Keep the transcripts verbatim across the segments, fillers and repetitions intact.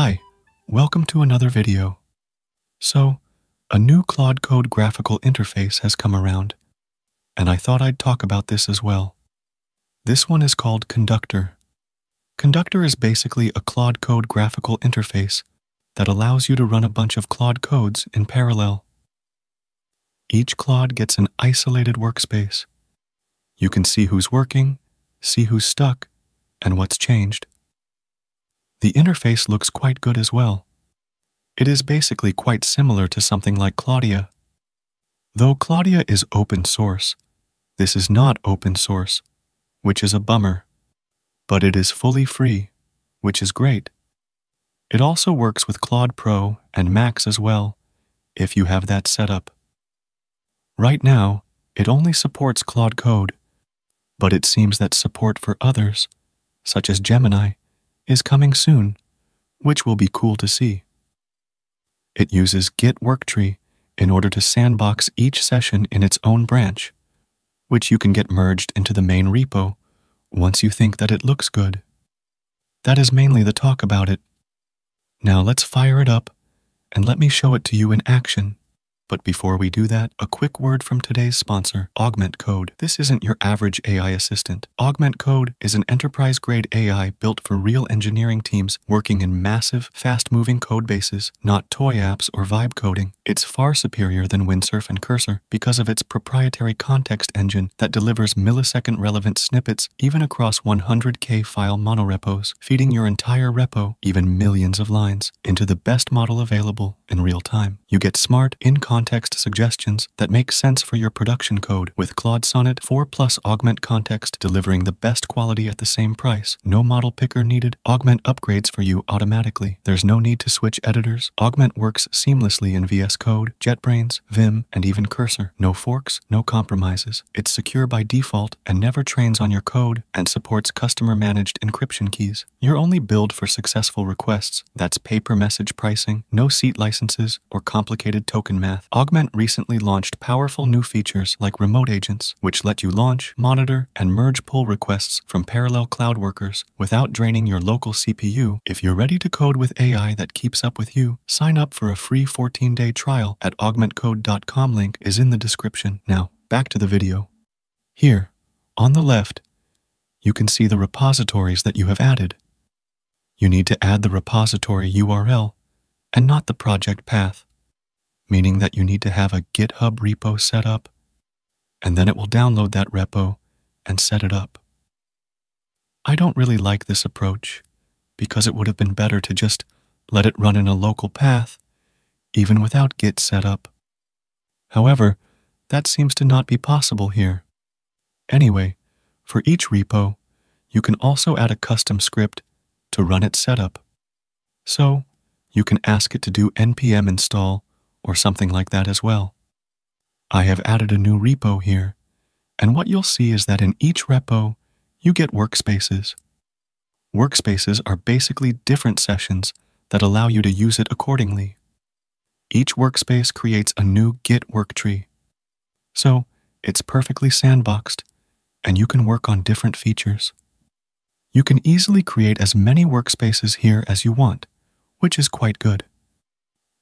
Hi, welcome to another video. So, a new Claude Code graphical interface has come around, and I thought I'd talk about this as well. This one is called Conductor. Conductor is basically a Claude Code graphical interface that allows you to run a bunch of Claude codes in parallel. Each Claude gets an isolated workspace. You can see who's working, see who's stuck, and what's changed. The interface looks quite good as well. It is basically quite similar to something like Claudia. Though Claudia is open source, this is not open source, which is a bummer. But it is fully free, which is great. It also works with Claude Pro and Max as well, if you have that set up. Right now, it only supports Claude Code, but it seems that support for others, such as Gemini, is coming soon, which will be cool to see. It uses Git worktree in order to sandbox each session in its own branch, which you can get merged into the main repo once you think that it looks good. That is mainly the talk about it. Now let's fire it up, and let me show it to you in action. But before we do that, a quick word from today's sponsor, Augment Code. This isn't your average A I assistant. Augment Code is an enterprise-grade A I built for real engineering teams working in massive, fast-moving code bases, not toy apps or vibe coding. It's far superior than Windsurf and Cursor because of its proprietary context engine that delivers millisecond-relevant snippets even across one hundred K file monorepos, feeding your entire repo, even millions of lines, into the best model available in real time. You get smart, in-context Context suggestions that make sense for your production code with Claude Sonnet four plus Augment Context, delivering the best quality at the same price. No model picker needed. Augment upgrades for you automatically. There's no need to switch editors. Augment works seamlessly in V S Code, JetBrains, Vim, and even Cursor. No forks, no compromises. It's secure by default and never trains on your code, and supports customer-managed encryption keys. You're only billed for successful requests. That's pay-per-message pricing, no seat licenses, or complicated token math. Augment recently launched powerful new features like remote agents, which let you launch, monitor, and merge pull requests from parallel cloud workers without draining your local C P U. If you're ready to code with A I that keeps up with you, sign up for a free fourteen day trial at augment code dot com. Link is in the description. Now, back to the video. Here, on the left, you can see the repositories that you have added. You need to add the repository U R L and not the project path, meaning that you need to have a GitHub repo set up, and then it will download that repo and set it up. I don't really like this approach, because it would have been better to just let it run in a local path, even without Git set up. However, that seems to not be possible here. Anyway, for each repo, you can also add a custom script to run its setup. So, you can ask it to do npm install or something like that as well. I have added a new repo here, and what you'll see is that in each repo, you get workspaces. Workspaces are basically different sessions that allow you to use it accordingly. Each workspace creates a new Git worktree, so it's perfectly sandboxed, and you can work on different features. You can easily create as many workspaces here as you want, which is quite good.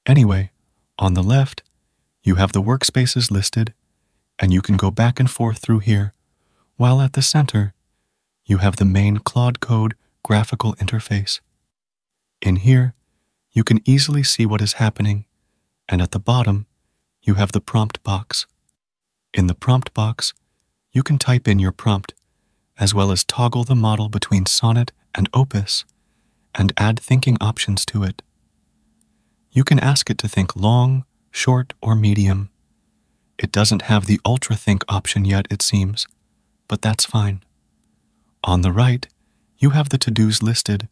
Anyway, on the left, you have the workspaces listed, and you can go back and forth through here, while at the center, you have the main Claude Code graphical interface. In here, you can easily see what is happening, and at the bottom, you have the prompt box. In the prompt box, you can type in your prompt, as well as toggle the model between Sonnet and Opus, and add thinking options to it. You can ask it to think long, short, or medium. It doesn't have the ultra think option yet, it seems, but that's fine. On the right, you have the to-dos listed,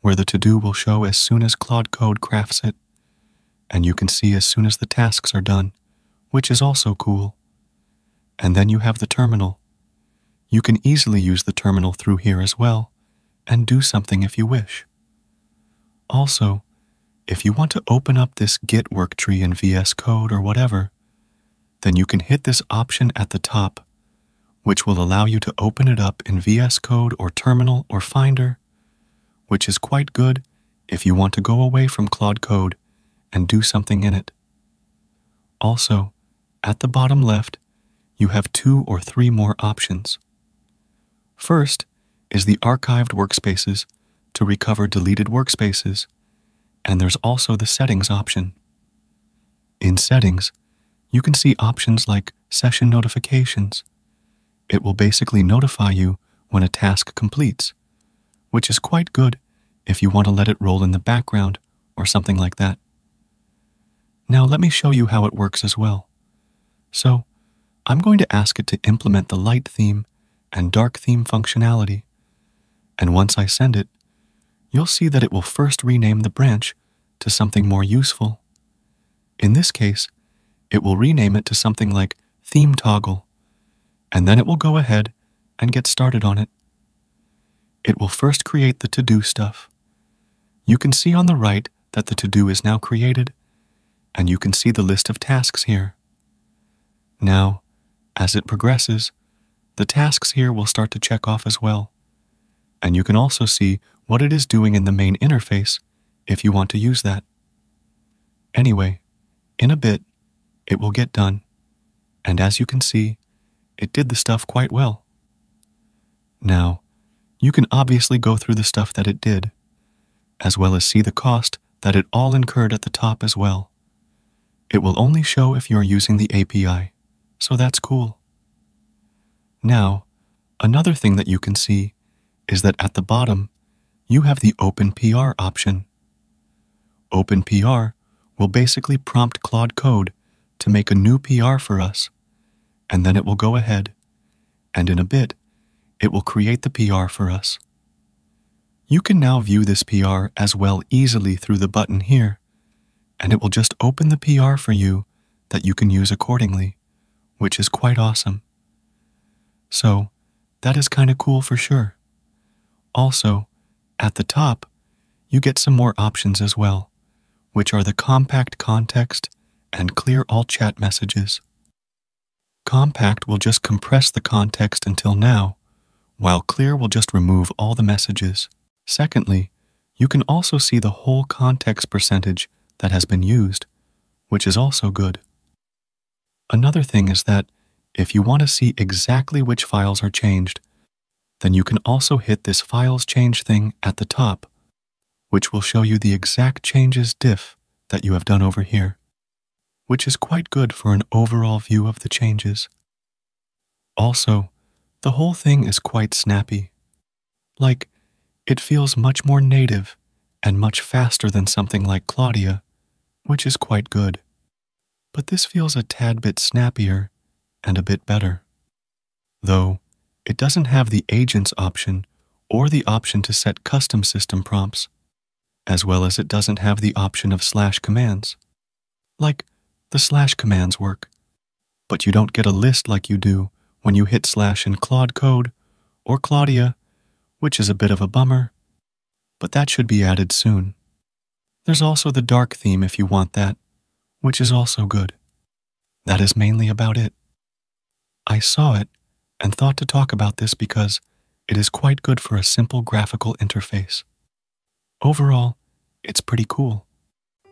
where the to-do will show as soon as Claude Code crafts it, and you can see as soon as the tasks are done, which is also cool. And then you have the terminal. You can easily use the terminal through here as well, and do something if you wish. Also, if you want to open up this Git worktree in V S Code or whatever, then you can hit this option at the top, which will allow you to open it up in V S Code or Terminal or Finder, which is quite good if you want to go away from Claude Code and do something in it. Also, at the bottom left, you have two or three more options. First is the archived workspaces to recover deleted workspaces, and there's also the settings option. In settings, you can see options like session notifications. It will basically notify you when a task completes, which is quite good if you want to let it roll in the background or something like that. Now let me show you how it works as well. So, I'm going to ask it to implement the light theme and dark theme functionality, and once I send it, you'll see that it will first rename the branch to something more useful. In this case, it will rename it to something like theme toggle, and then it will go ahead and get started on it. It will first create the to-do stuff. You can see on the right that the to-do is now created, and you can see the list of tasks here. Now, as it progresses, the tasks here will start to check off as well, and you can also see what it is doing in the main interface if you want to use that. Anyway, in a bit, it will get done, and as you can see, it did the stuff quite well. Now, you can obviously go through the stuff that it did, as well as see the cost that it all incurred at the top as well. It will only show if you're using the A P I, so that's cool. Now, another thing that you can see is that at the bottom, you have the Open P R option. Open P R will basically prompt Claude Code to make a new P R for us, and then it will go ahead, and in a bit, it will create the P R for us. You can now view this P R as well easily through the button here, and it will just open the P R for you that you can use accordingly, which is quite awesome. So, that is kind of cool for sure. Also, at the top, you get some more options as well, which are the compact context and clear all chat messages. Compact will just compress the context until now, while clear will just remove all the messages. Secondly, you can also see the whole context percentage that has been used, which is also good. Another thing is that if you want to see exactly which files are changed, then you can also hit this files change thing at the top, which will show you the exact changes diff that you have done over here, which is quite good for an overall view of the changes. Also, the whole thing is quite snappy. Like, it feels much more native and much faster than something like Claudia, which is quite good. But this feels a tad bit snappier and a bit better. Though, it doesn't have the agents option or the option to set custom system prompts, as well as it doesn't have the option of slash commands. Like, the slash commands work, but you don't get a list like you do when you hit slash in Claude Code or Claudia, which is a bit of a bummer, but that should be added soon. There's also the dark theme if you want that, which is also good. That is mainly about it. I saw it and thought to talk about this because it is quite good for a simple graphical interface. Overall, it's pretty cool.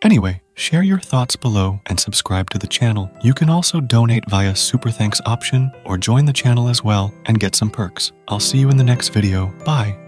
Anyway, share your thoughts below and subscribe to the channel. You can also donate via Super Thanks option or join the channel as well and get some perks. I'll see you in the next video. Bye!